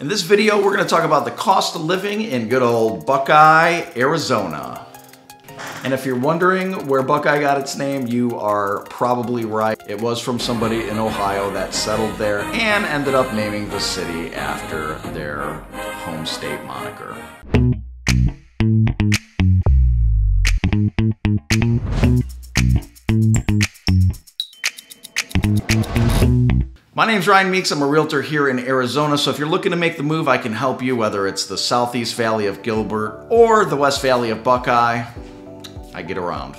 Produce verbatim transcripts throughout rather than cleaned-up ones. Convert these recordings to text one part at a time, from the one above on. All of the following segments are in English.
In this video, we're going to talk about the cost of living in good old Buckeye, Arizona. And if you're wondering where Buckeye got its name, you are probably right. It was from somebody in Ohio that settled there and ended up naming the city after their home state moniker. My name's Ryan Meeks, I'm a realtor here in Arizona, so if you're looking to make the move, I can help you, whether it's the Southeast Valley of Gilbert or the West Valley of Buckeye, I get around.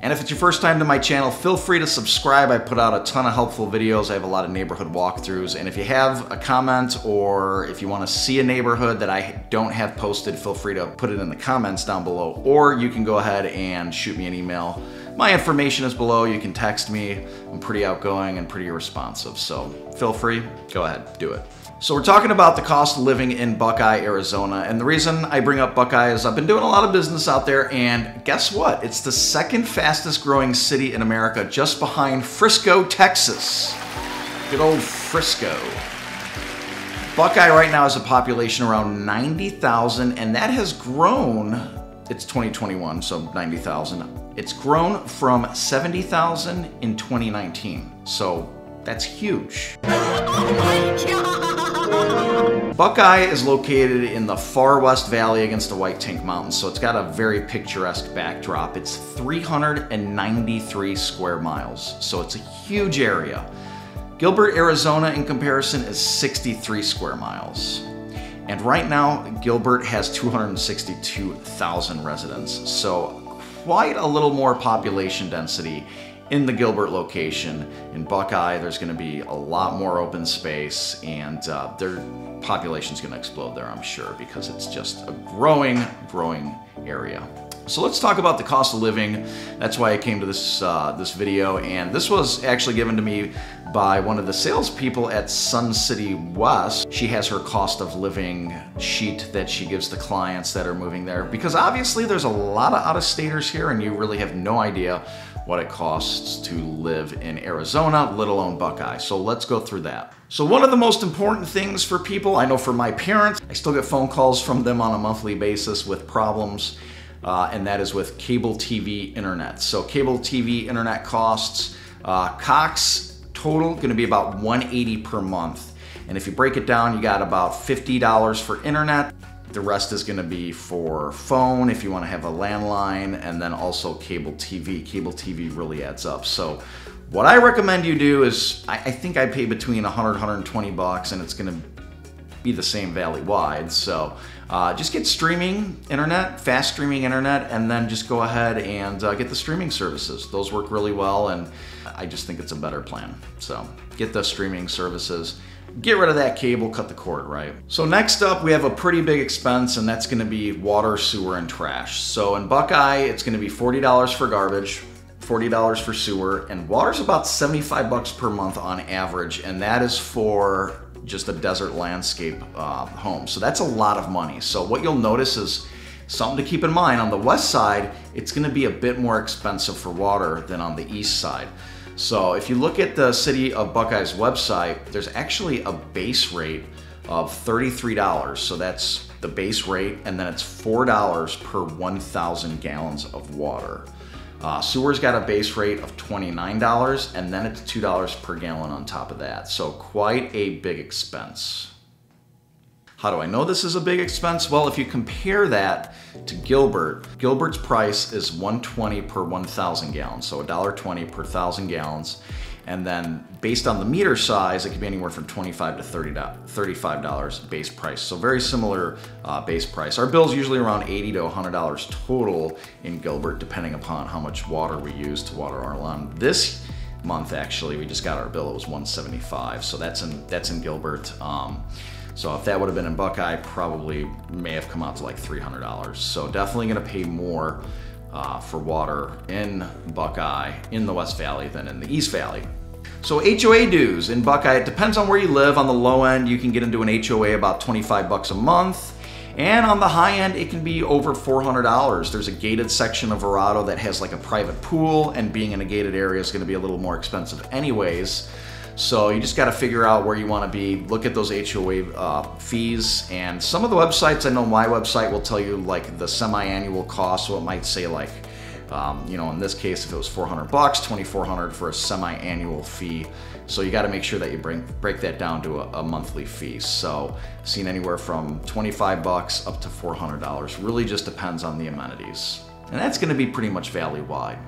And if it's your first time to my channel, feel free to subscribe. I put out a ton of helpful videos. I have a lot of neighborhood walkthroughs, and if you have a comment or if you want to see a neighborhood that I don't have posted, feel free to put it in the comments down below, or you can go ahead and shoot me an email. My information is below, you can text me. I'm pretty outgoing and pretty responsive, so feel free, go ahead, do it. So we're talking about the cost of living in Buckeye, Arizona, and the reason I bring up Buckeye is I've been doing a lot of business out there, and guess what? It's the second fastest growing city in America, just behind Frisco, Texas. Good old Frisco. Buckeye right now has a population around ninety thousand, and that has grown, it's twenty twenty-one, so ninety thousand. It's grown from seventy thousand in twenty nineteen, so that's huge. Oh Buckeye is located in the far west valley against the White Tank Mountains, so it's got a very picturesque backdrop. It's three hundred ninety-three square miles, so it's a huge area. Gilbert, Arizona, in comparison, is sixty-three square miles. And right now, Gilbert has two hundred sixty-two thousand residents, so quite a little more population density in the Gilbert location. In Buckeye, there's gonna be a lot more open space, and uh, their population's gonna explode there, I'm sure, because it's just a growing, growing area. So let's talk about the cost of living. That's why I came to this, uh, this video, and this was actually given to me by one of the salespeople at Sun City West. She has her cost of living sheet that she gives the clients that are moving there, because obviously there's a lot of out-of-staters here and you really have no idea what it costs to live in Arizona, let alone Buckeye. So let's go through that. So one of the most important things for people, I know for my parents, I still get phone calls from them on a monthly basis with problems. Uh, and that is with cable T V internet. So cable T V internet costs, uh, Cox total gonna be about one hundred eighty dollars per month. And if you break it down, you got about fifty dollars for internet. The rest is gonna be for phone if you wanna have a landline, and then also cable T V. Cable T V really adds up. So what I recommend you do is, I, I think I pay between one hundred, one hundred twenty bucks, and it's gonna be the same valley wide. So uh, just get streaming internet, fast streaming internet, and then just go ahead and uh, get the streaming services. Those work really well, and I just think it's a better plan. So get the streaming services, get rid of that cable, cut the cord, right? So next up, we have a pretty big expense, and that's gonna be water, sewer, and trash. So in Buckeye, it's gonna be forty dollars for garbage, forty dollars for sewer, and water's about seventy-five bucks per month on average, and that is for just a desert landscape uh, home. So that's a lot of money. So what you'll notice is something to keep in mind. On the west side, it's gonna be a bit more expensive for water than on the east side. So if you look at the city of Buckeye's website, there's actually a base rate of thirty-three dollars. So that's the base rate, and then it's four dollars per one thousand gallons of water. Uh, sewer's got a base rate of twenty-nine dollars, and then it's two dollars per gallon on top of that. So quite a big expense. How do I know this is a big expense? Well, if you compare that to Gilbert, Gilbert's price is one dollar twenty per one thousand gallons, so one dollar twenty per one thousand gallons. And then based on the meter size, it could be anywhere from twenty-five to thirty-five dollars base price. So very similar uh, base price. Our bill's usually around eighty to one hundred dollars total in Gilbert, depending upon how much water we use to water our lawn. This month, actually, we just got our bill, it was one hundred seventy-five dollars. So that's in, that's in Gilbert. Um, so if that would have been in Buckeye, probably may have come out to like three hundred dollars. So definitely gonna pay more Uh, for water in Buckeye, in the West Valley, than in the East Valley. So H O A dues in Buckeye, it depends on where you live. On the low end, you can get into an H O A about twenty-five bucks a month. And on the high end, it can be over four hundred dollars. There's a gated section of Verrado that has like a private pool, and being in a gated area is gonna be a little more expensive anyways. So you just got to figure out where you want to be, look at those H O A uh, fees, and some of the websites, I know my website will tell you like the semi-annual cost, so it might say like, um, you know, in this case, if it was four hundred bucks, twenty-four hundred for a semi-annual fee. So you got to make sure that you bring, break that down to a, a monthly fee. So seen anywhere from twenty-five bucks up to four hundred dollars, really just depends on the amenities. And that's going to be pretty much valley-wide.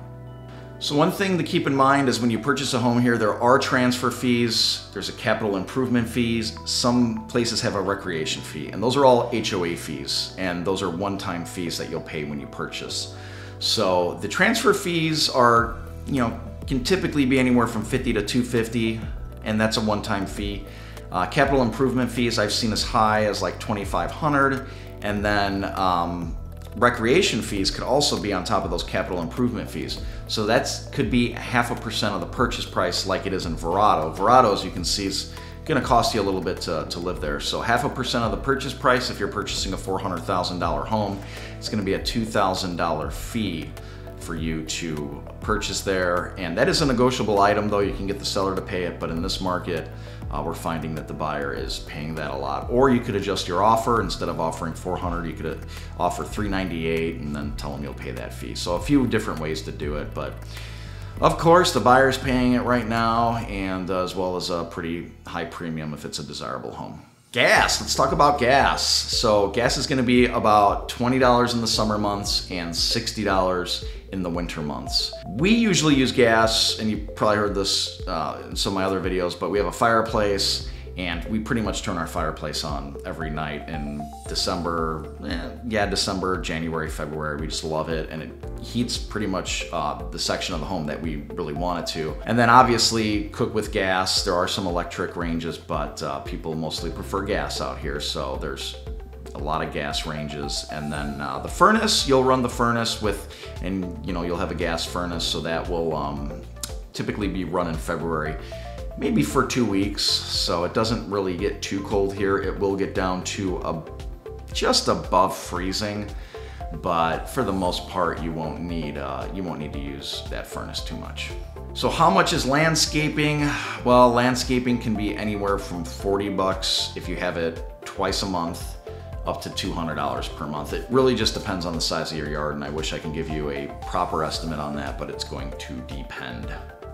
So one thing to keep in mind is when you purchase a home here, there are transfer fees, there's a capital improvement fees, some places have a recreation fee, and those are all H O A fees, and those are one-time fees that you'll pay when you purchase. So the transfer fees are, you know, can typically be anywhere from fifty to two hundred fifty, and that's a one-time fee. Uh, capital improvement fees I've seen as high as like twenty-five hundred, and then um, recreation fees could also be on top of those capital improvement fees. So that could be half a percent of the purchase price like it is in Verrado. Verrado, as you can see, is gonna cost you a little bit to, to live there. So half a percent of the purchase price, if you're purchasing a four hundred thousand dollar home, it's gonna be a two thousand dollar fee for you to purchase there. And that is a negotiable item though. You can get the seller to pay it, but in this market, Uh, we're finding that the buyer is paying that a lot. Or you could adjust your offer. Instead of offering four hundred, you could offer three ninety-eight and then tell them you'll pay that fee. So a few different ways to do it, but of course the buyer's paying it right now, and uh, as well as a pretty high premium if it's a desirable home. Gas, let's talk about gas. So gas is gonna be about twenty dollars in the summer months and sixty dollars in the winter months. We usually use gas, and you probably heard this uh, in some of my other videos, but we have a fireplace, and we pretty much turn our fireplace on every night in December. Eh, yeah, December, January, February, we just love it. And it heats pretty much uh, the section of the home that we really want it to. And then obviously cook with gas. There are some electric ranges, but uh, people mostly prefer gas out here. So there's a lot of gas ranges. And then uh, the furnace, you'll run the furnace with, and you know, you'll have a gas furnace. So that will um, typically be run in February, maybe for two weeks. So it doesn't really get too cold here. It will get down to a, just above freezing, but for the most part, you won't need uh, you won't need to use that furnace too much. So how much is landscaping? Well, landscaping can be anywhere from forty bucks if you have it twice a month, up to two hundred dollars per month. It really just depends on the size of your yard, and I wish I can give you a proper estimate on that, but it's going to depend.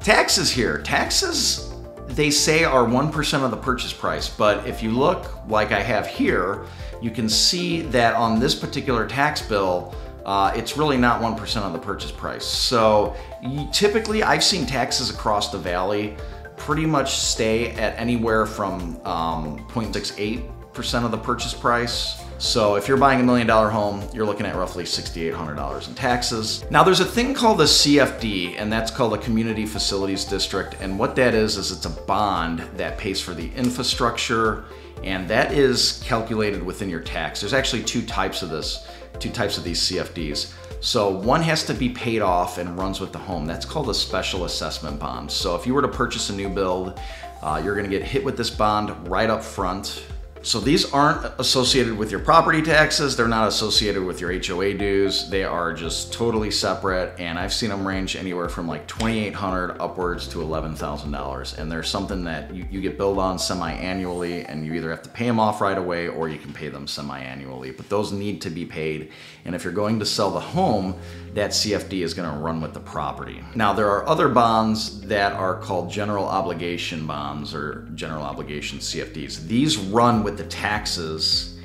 Taxes here, taxes, they say are one percent of the purchase price, but if you look like I have here, you can see that on this particular tax bill, uh, it's really not one percent of the purchase price. So you, typically I've seen taxes across the valley pretty much stay at anywhere from um, zero point six eight percent of the purchase price. So if you're buying a million dollar home, you're looking at roughly six thousand eight hundred dollars in taxes. Now there's a thing called the C F D, and that's called the Community Facilities District. And what that is, is it's a bond that pays for the infrastructure, and that is calculated within your tax. There's actually two types of this, two types of these C F Ds. So one has to be paid off and runs with the home. That's called a special assessment bond. So if you were to purchase a new build, uh, you're gonna get hit with this bond right up front. So these aren't associated with your property taxes. They're not associated with your H O A dues. They are just totally separate. And I've seen them range anywhere from like twenty-eight hundred dollars upwards to eleven thousand dollars. And they're something that you, you get billed on semi-annually, and you either have to pay them off right away or you can pay them semi-annually, but those need to be paid. And if you're going to sell the home, that C F D is gonna run with the property. Now there are other bonds that are called general obligation bonds or general obligation C F Ds. These run with the taxes,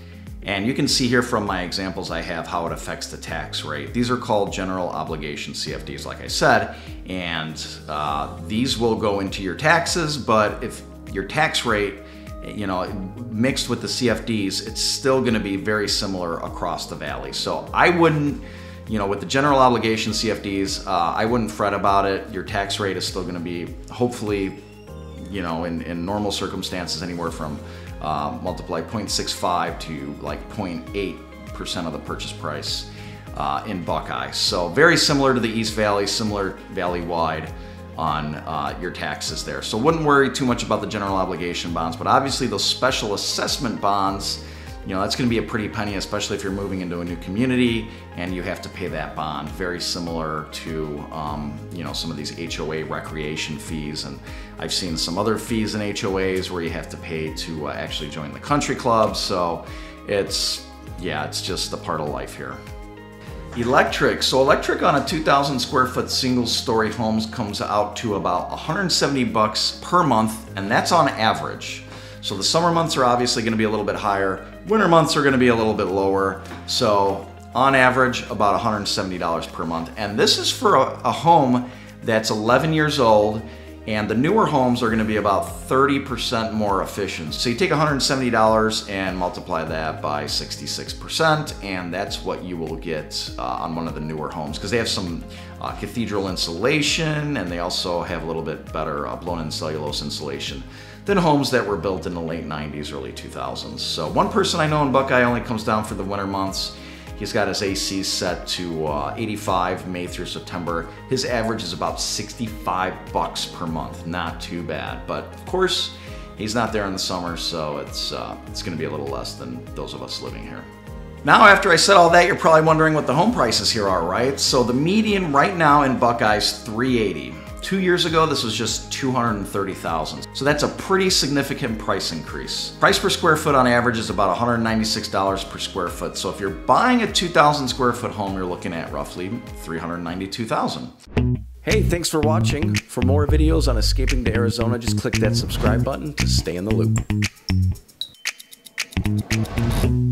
and you can see here from my examples I have how it affects the tax rate. These are called general obligation C F Ds, like I said, and uh, these will go into your taxes, but if your tax rate, you know, mixed with the C F Ds, it's still going to be very similar across the valley. So I wouldn't, you know, with the general obligation C F Ds, uh, I wouldn't fret about it. Your tax rate is still going to be, hopefully, you know, in, in normal circumstances, anywhere from Um, multiply zero point six five to like zero point eight percent of the purchase price uh, in Buckeye. So very similar to the East Valley, similar valley-wide on uh, your taxes there. So wouldn't worry too much about the general obligation bonds, but obviously those special assessment bonds, you know, that's gonna be a pretty penny, especially if you're moving into a new community and you have to pay that bond. Very similar to, um, you know, some of these H O A recreation fees. And I've seen some other fees in H O As where you have to pay to uh, actually join the country club. So it's, yeah, it's just a part of life here. Electric. So electric on a two thousand square foot single story homes comes out to about one hundred seventy bucks per month, and that's on average. So the summer months are obviously going to be a little bit higher. Winter months are going to be a little bit lower. So on average, about one hundred seventy dollars per month. And this is for a, a home that's eleven years old, and the newer homes are going to be about thirty percent more efficient. So you take one hundred seventy dollars and multiply that by sixty-six percent, and that's what you will get uh, on one of the newer homes, because they have some uh, cathedral insulation, and they also have a little bit better uh, blown-in cellulose insulation than homes that were built in the late nineties, early two thousands. So one person I know in Buckeye only comes down for the winter months. He's got his A C set to uh, eighty-five May through September. His average is about sixty-five bucks per month. Not too bad, but of course he's not there in the summer, so it's uh, it's going to be a little less than those of us living here. Now, after I said all that, you're probably wondering what the home prices here are, right? So the median right now in Buckeye is three eighty. Two years ago, this was just two hundred thirty thousand dollars. So that's a pretty significant price increase. Price per square foot on average is about one hundred ninety-six dollars per square foot. So if you're buying a two thousand square foot home, you're looking at roughly three hundred ninety-two thousand dollars. Hey, thanks for watching. For more videos on escaping to Arizona, just click that subscribe button to stay in the loop.